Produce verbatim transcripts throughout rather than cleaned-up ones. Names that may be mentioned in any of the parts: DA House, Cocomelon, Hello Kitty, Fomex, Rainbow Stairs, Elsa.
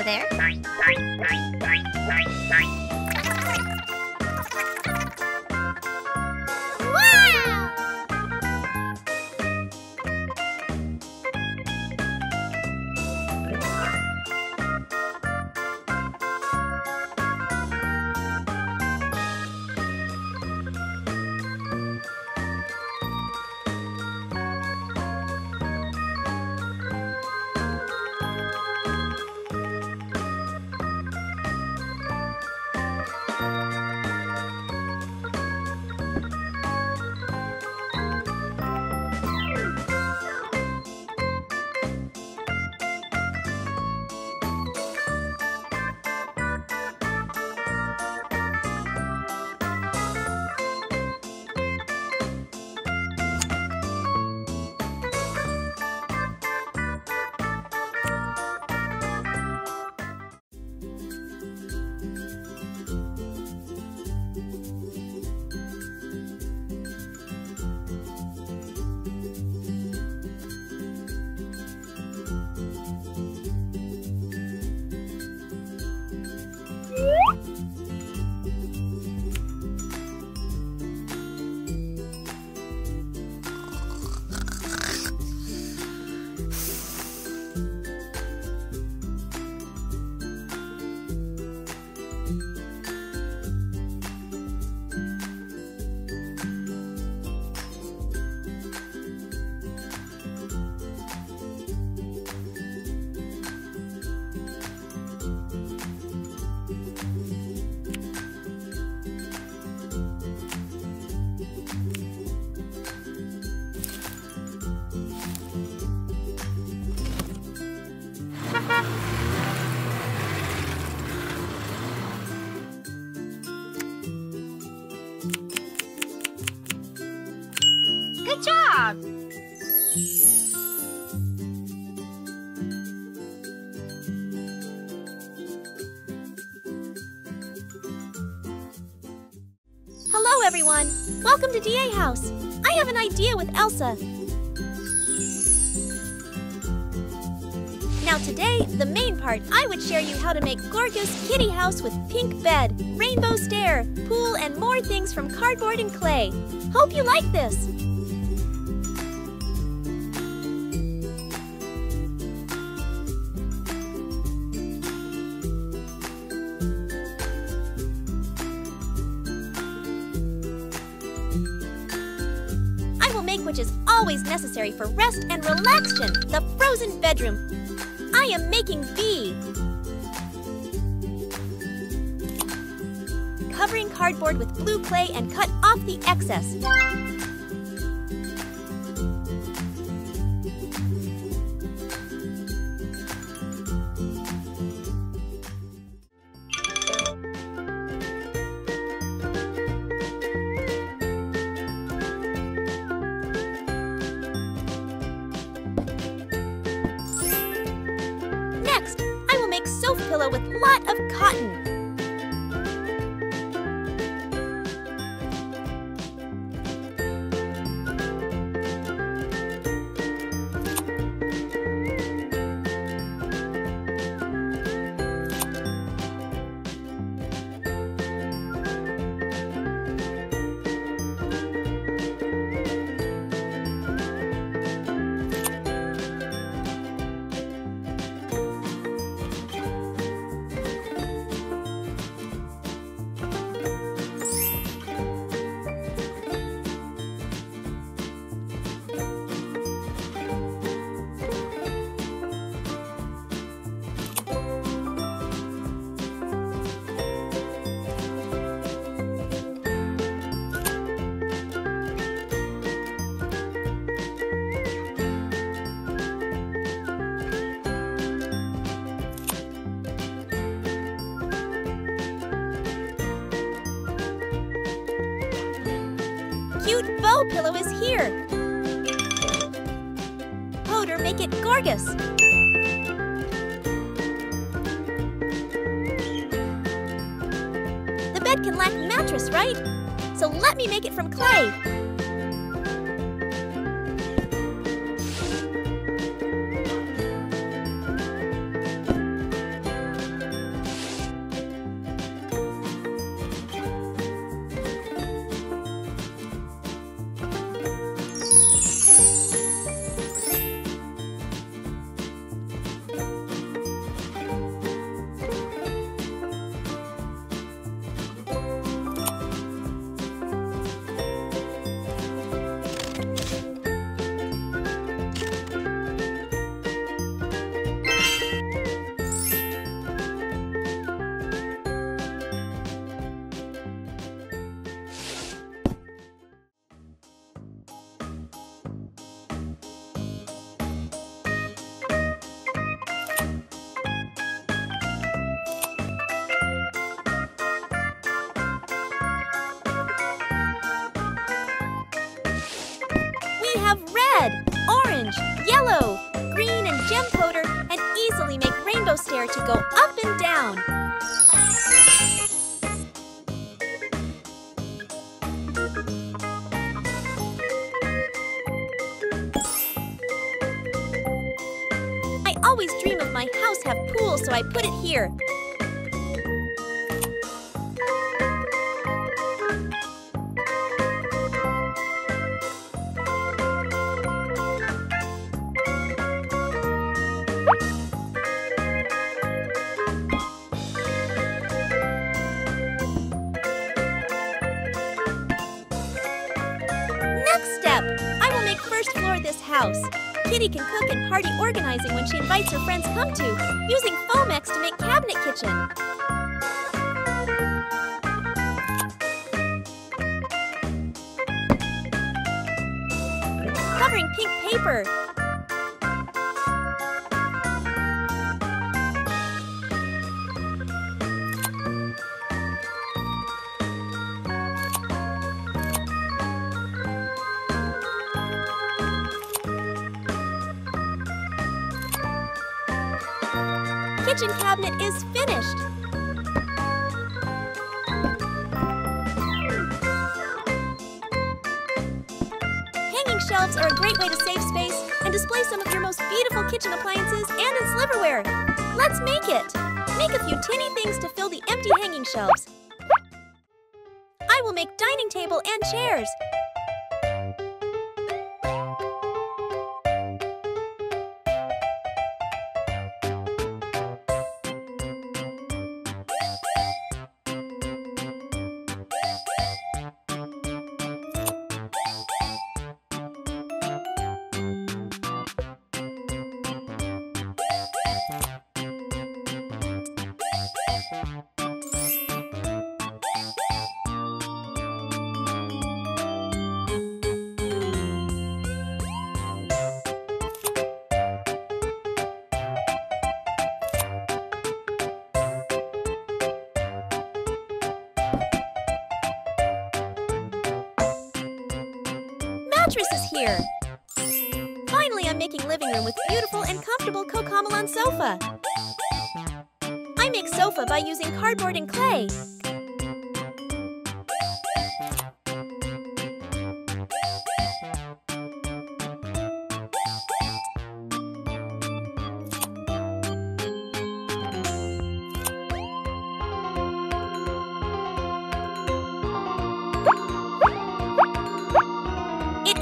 Hello there. Hello everyone! Welcome to D A House! I have an idea with Elsa! Now today, the main part, I would share you how to make gorgeous kitty house with pink bed, rainbow stair, pool and more things from cardboard and clay. Hope you like this! Which is always necessary for rest and relaxation, the frozen bedroom. I am making bee. Covering cardboard with blue clay and cut off the excess. Pillow with lot of cotton. Cute bow pillow is here. Powder make it gorgeous. The bed can lack mattress, right? So let me make it from clay. red, orange, yellow, green, and gem powder, and easily make Rainbow Stair to go up and down. I always dream of my house have pools, so I put it here. Kitty can cook and party organizing when she invites her friends come to, using Fomex to make cabinet kitchen. Covering pink paper. Kitchen cabinet is finished. Hanging shelves are a great way to save space and display some of your most beautiful kitchen appliances and in slipperware. Let's make it. Make a few tinny things to fill the empty hanging shelves. I will make dining table and chairs. Is here. Finally, I'm making living room with beautiful and comfortable Cocomelon sofa. I make sofa by using cardboard and clay.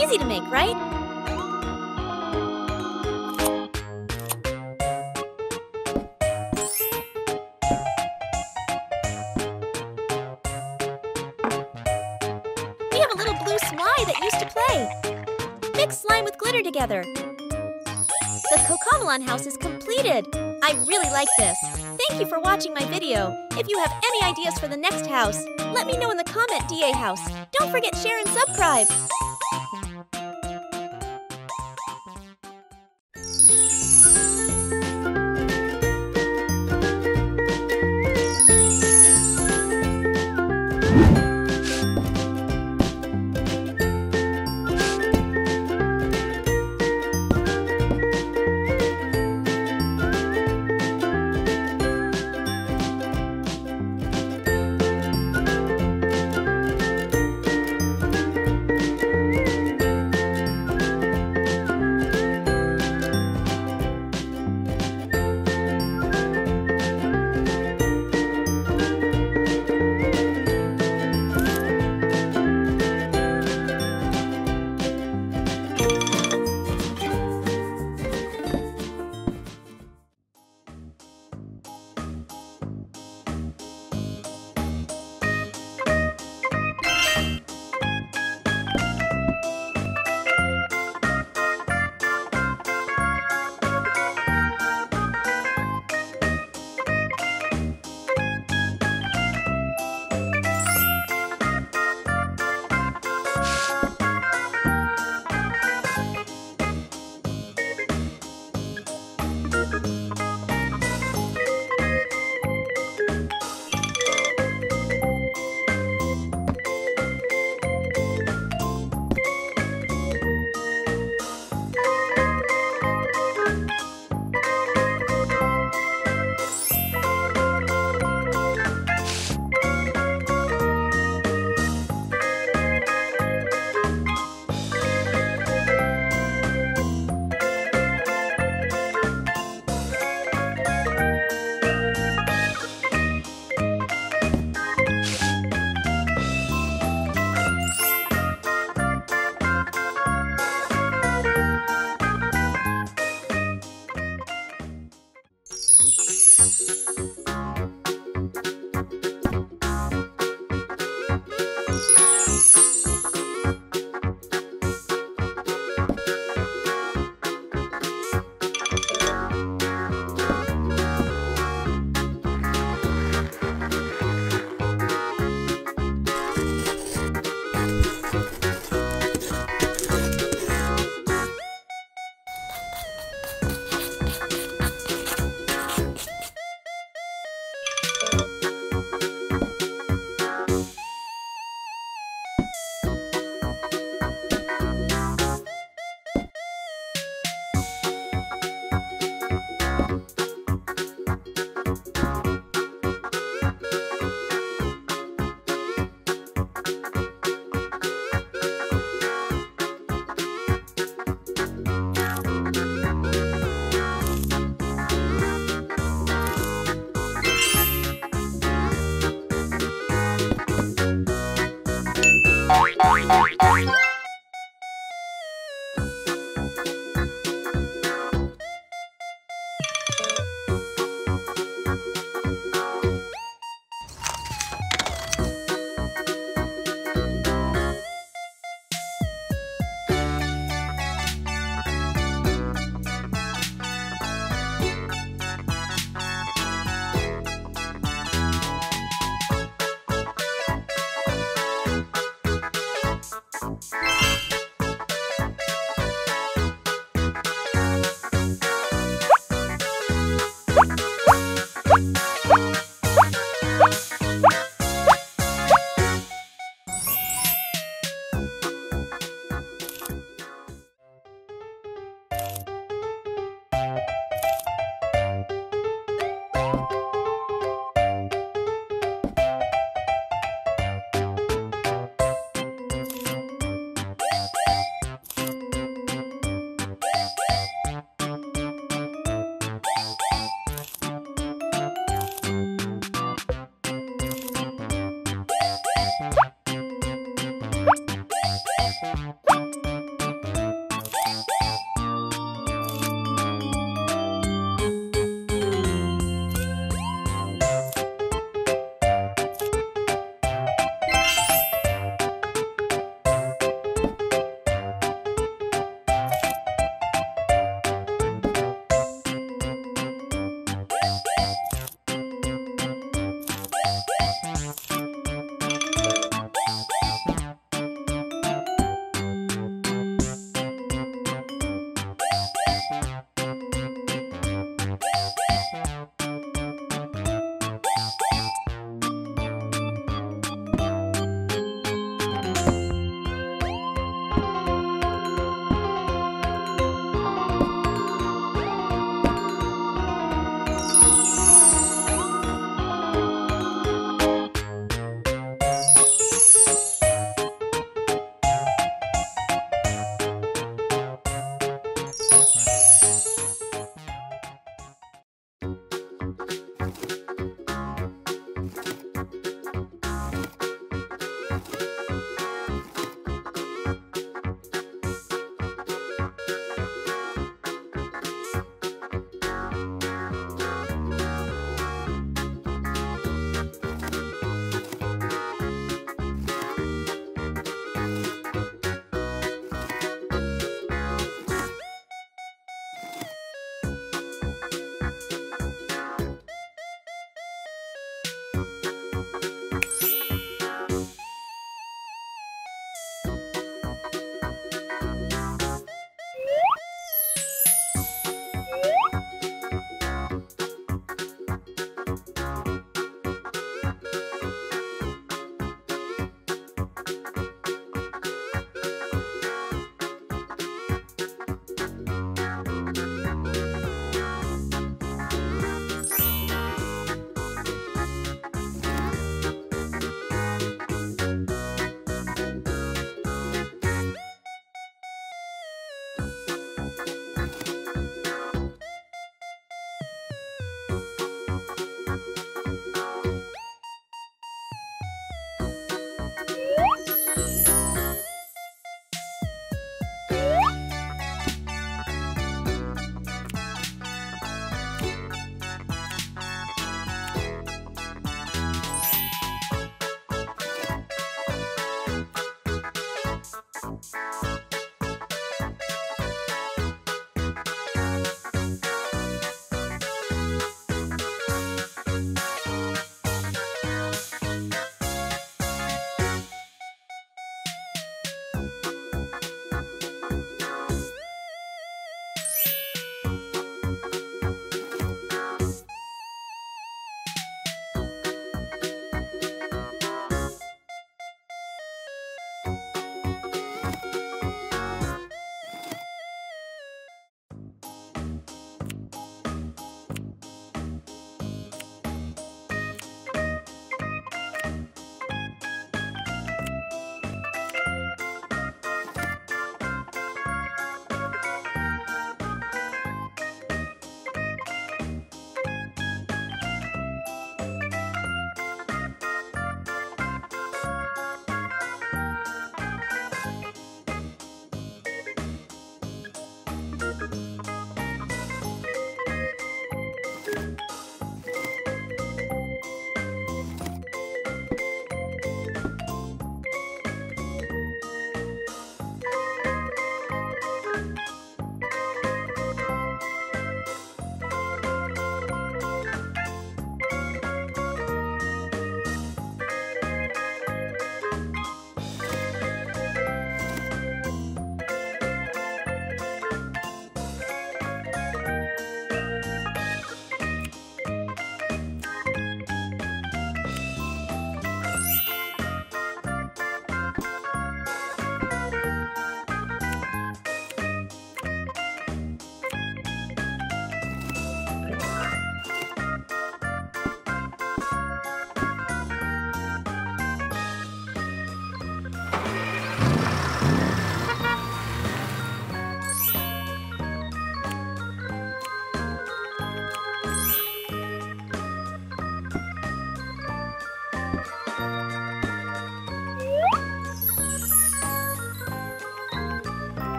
Easy to make, right? We have a little blue slime that used to play. Mix slime with glitter together. The Cocomelon house is completed. I really like this. Thank you for watching my video. If you have any ideas for the next house, let me know in the comment, D A House. Don't forget to share and subscribe.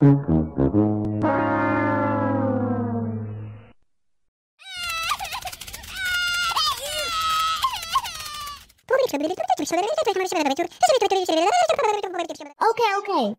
Okay, okay.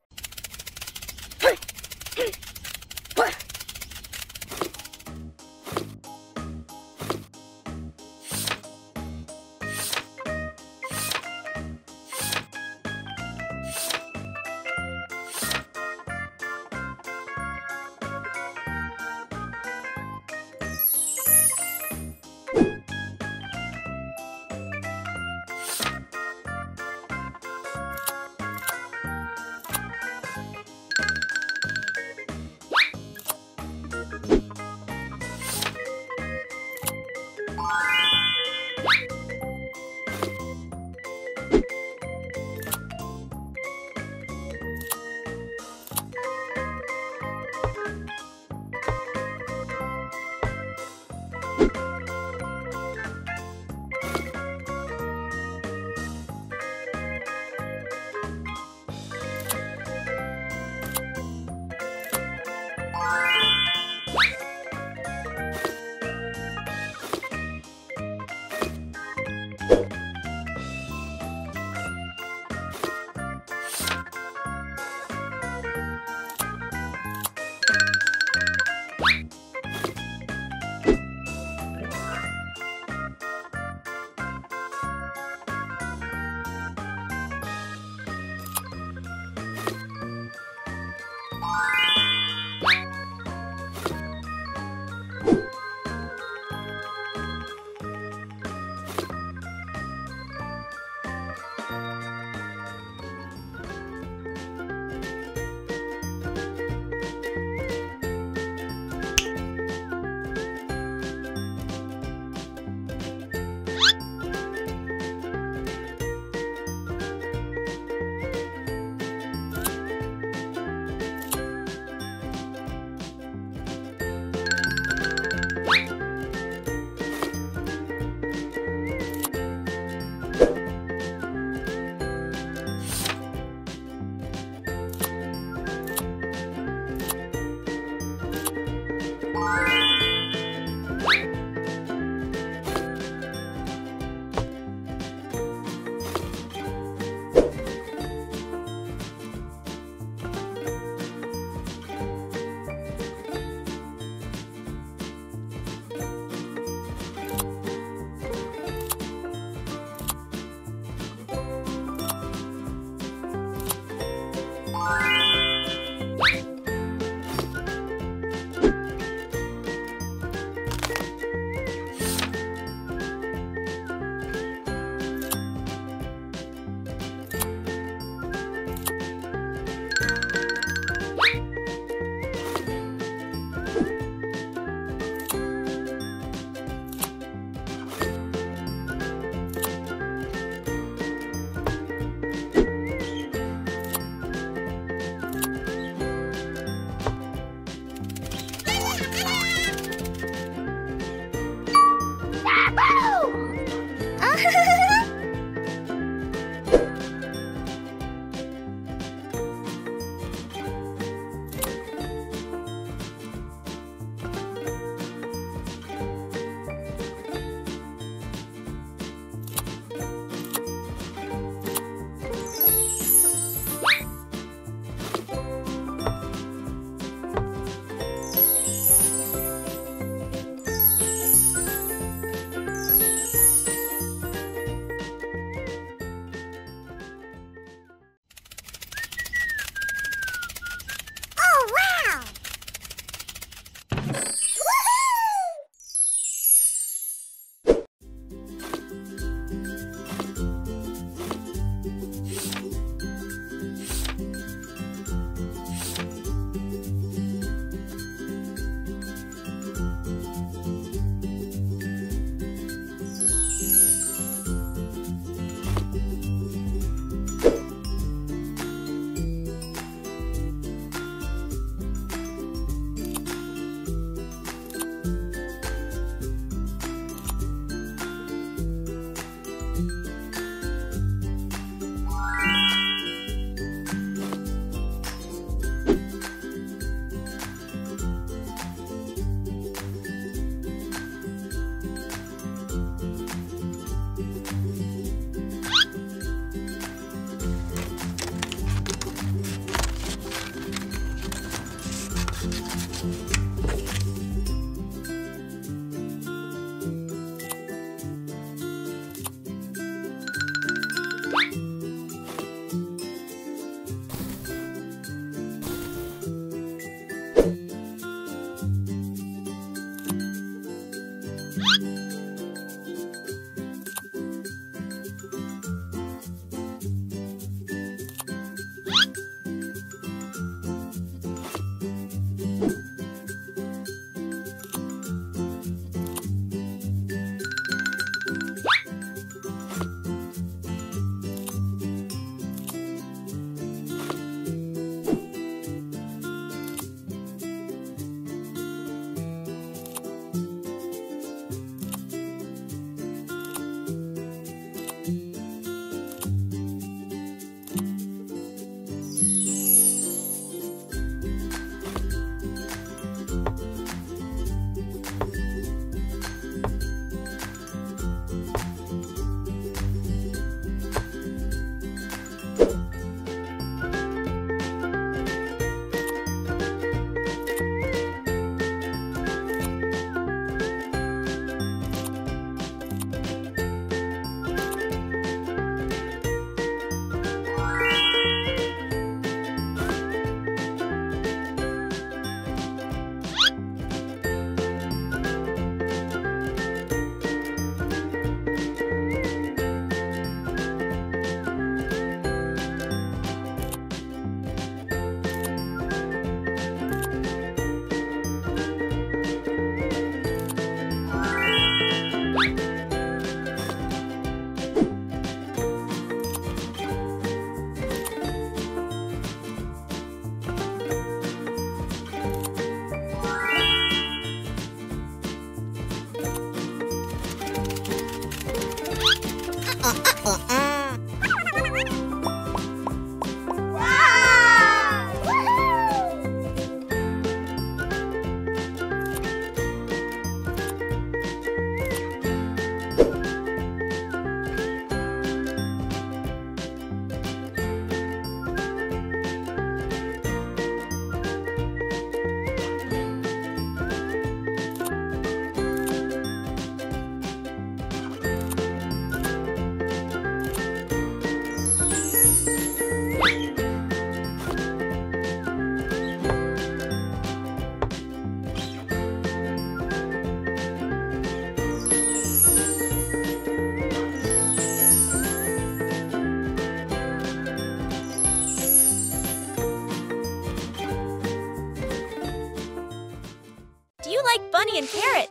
you like Bunny and Carrot.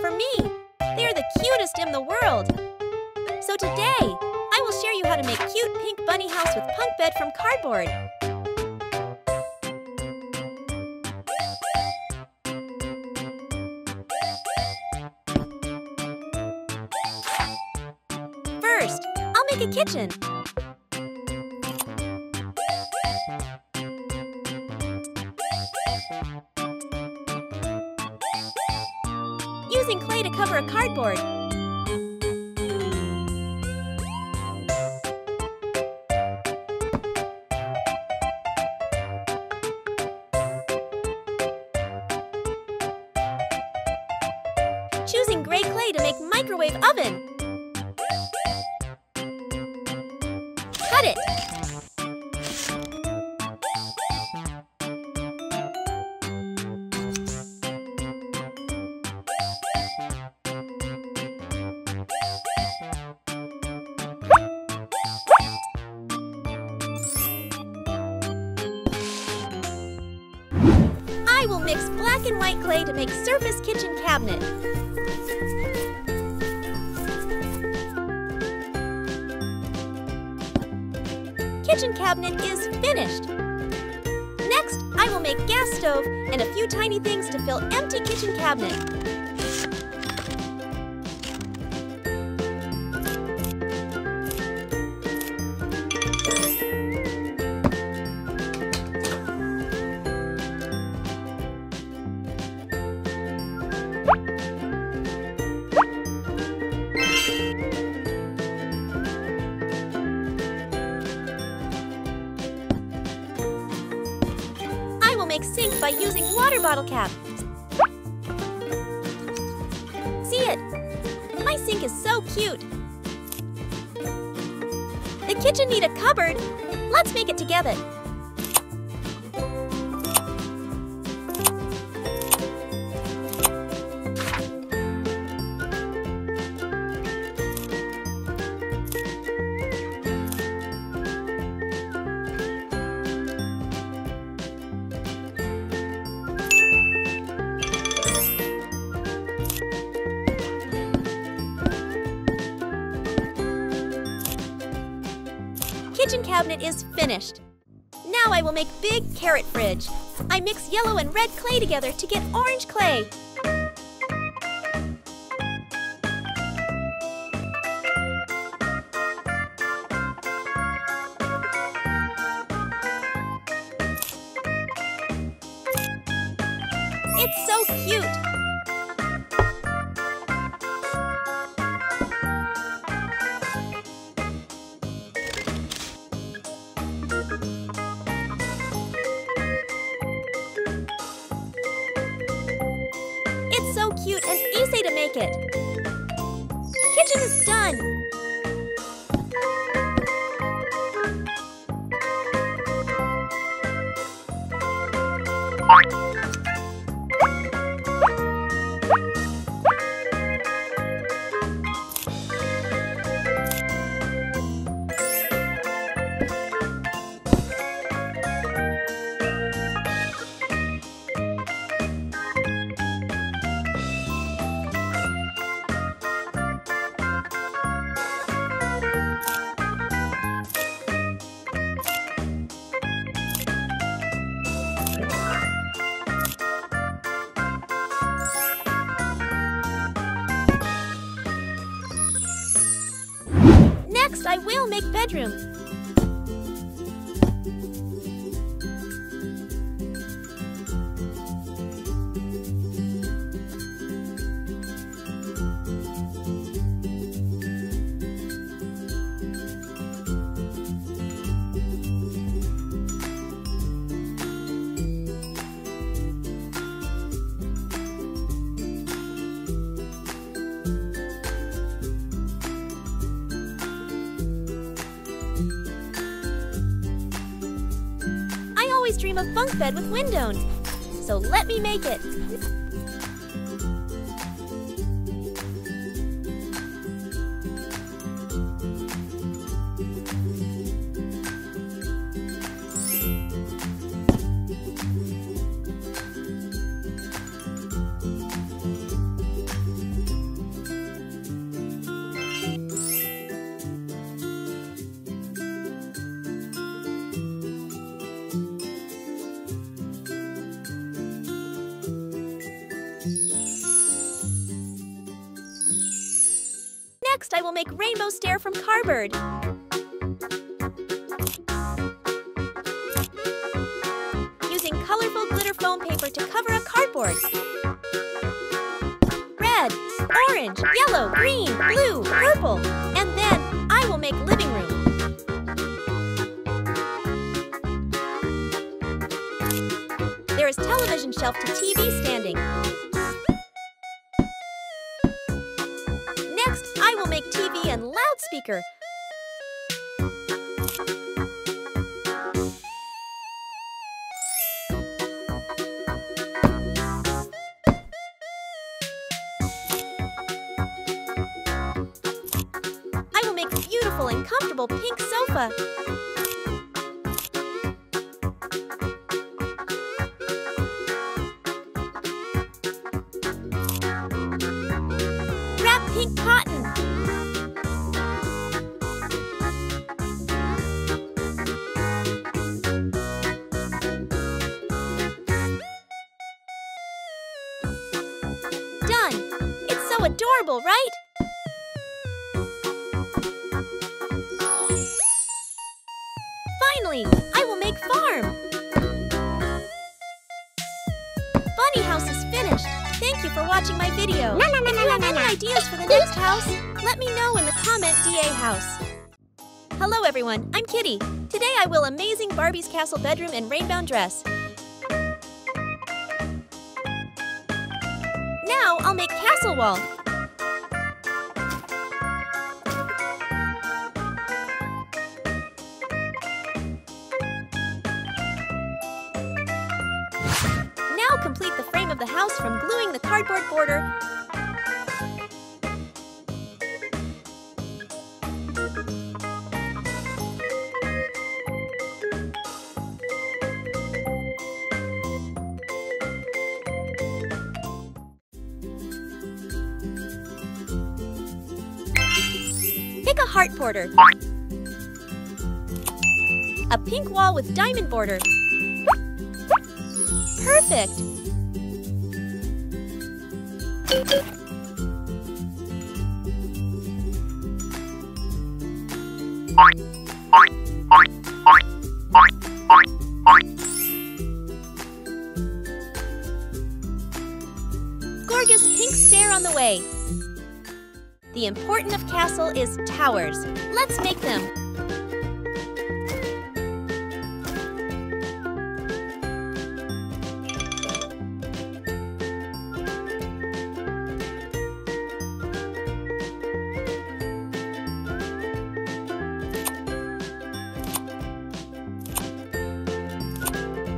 For me, they are the cutest in the world. So today, I will share you how to make cute pink bunny house with punk bed from cardboard. First, I'll make a kitchen. Using clay to cover a cardboard. Choosing gray clay to make microwave oven. Cut it. I will mix black and white clay to make surface kitchen cabinet. Kitchen cabinet is finished. Next, I will make gas stove and a few tiny things to fill empty kitchen cabinet. Make sink by using water bottle cap. See it? My sink is so cute. The kitchen needs a cupboard. Let's make it together. Kitchen cabinet is finished. Now I will make big carrot fridge. I mix yellow and red clay together to get orange clay. It's so cute. Cute and easy to make it. Kitchen is done. Next, I will make bedroom. Dream of bunk bed with windows, so let me make it. Next, I will make Rainbow Stair from cardboard. Using colorful glitter foam paper to cover up cardboard. Red, orange, yellow, green, blue, purple. And then I will make living room. There is television shelf to T V standing. Next, I will make T V and loudspeaker. I will make a beautiful and comfortable pink sofa. Adorable, right? Finally, I will make farm. Bunny house is finished. Thank you for watching my video. If you have any ideas for the next house, let me know in the comment D A House. Hello everyone, I'm Kitty. Today I will amazing Barbie's castle bedroom and rainbow dress. Now I'll make castle wall. Complete the frame of the house from gluing the cardboard border. Pick a heart border. A pink wall with diamond border. Perfect! Gorgeous pink stair on the way. The important of castle is towers. Let's make them.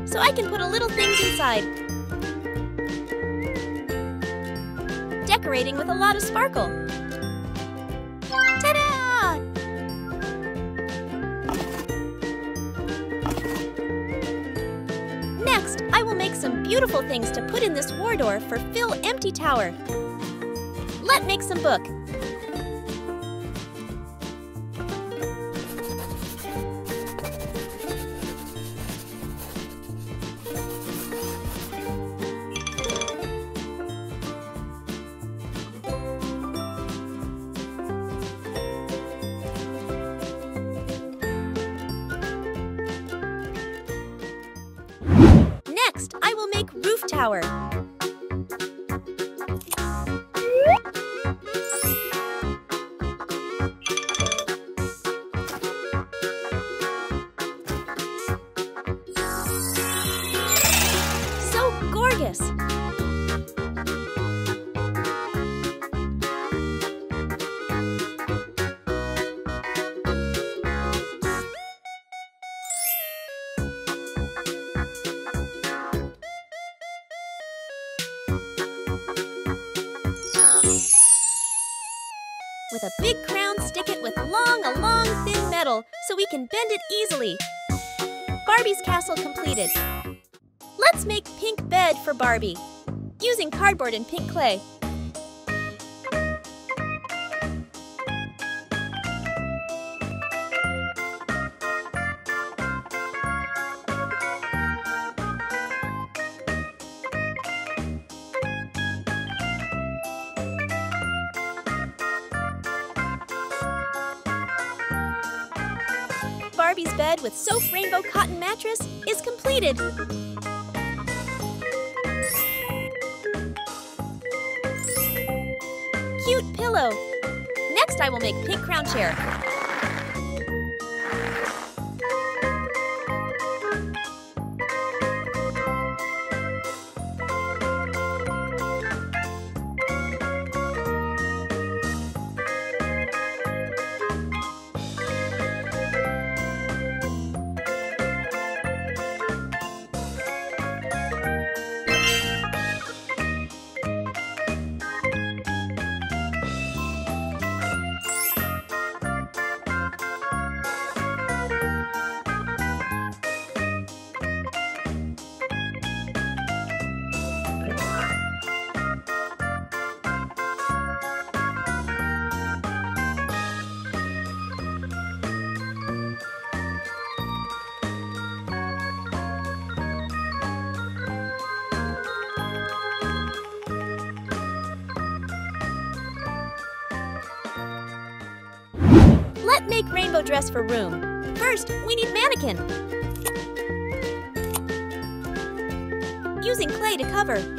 So I can put a little things inside. Decorating with a lot of sparkle. Ta-da! Next, I will make some beautiful things to put in this wardrobe for fill empty tower. Let's make some book. Next, I will make roof tower. So gorgeous! With a big crown, stick it with long, a long, thin metal so we can bend it easily. Barbie's castle completed. Let's make pink bed for Barbie, using cardboard and pink clay. Barbie's bed with soft rainbow cotton mattress is completed. Cute pillow. Next, I will make pink crown chair. Make rainbow dress for room. First, we need mannequin. Using clay to cover.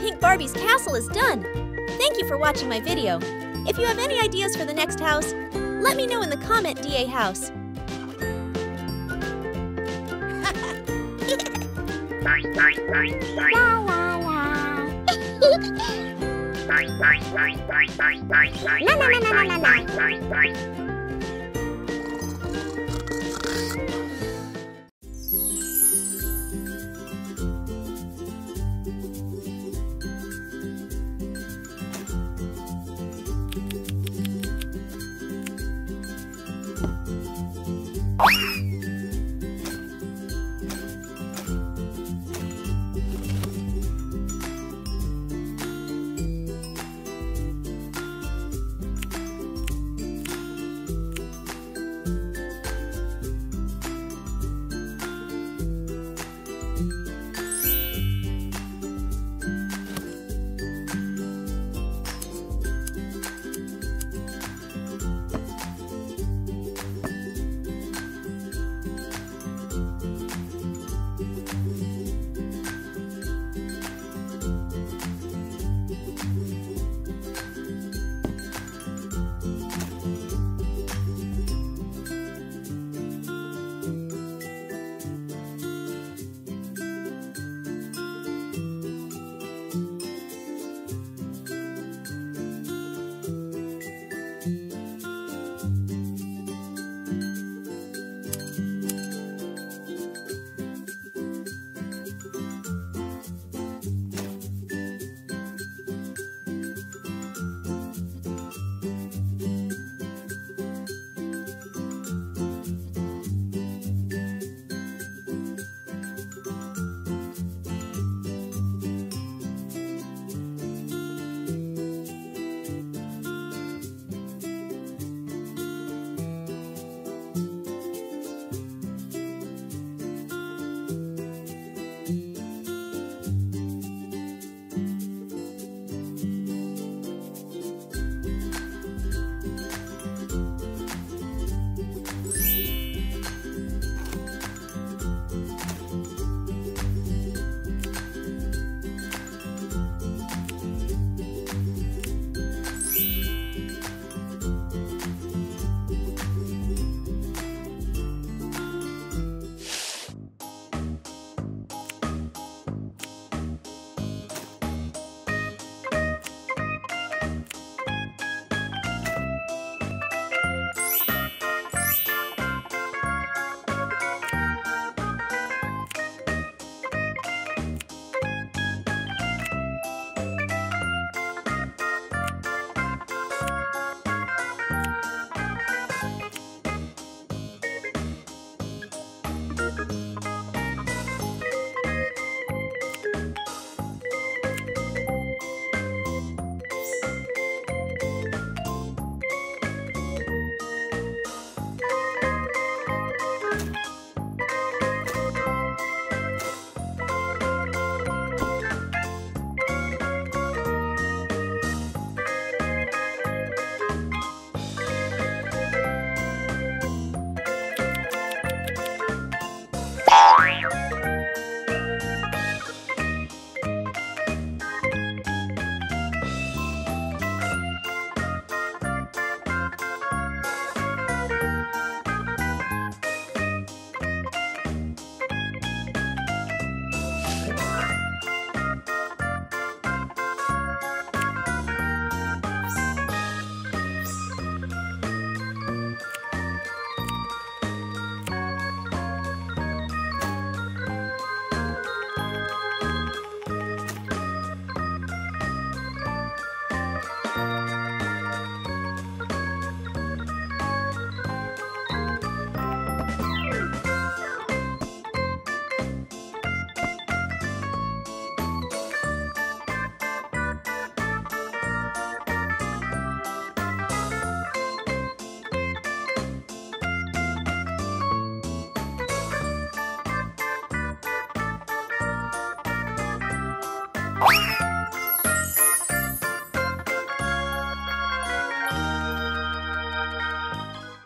Pink Barbie's castle is done. Thank you for watching my video. If you have any ideas for the next house, let me know in the comment, D A House. La, la, la.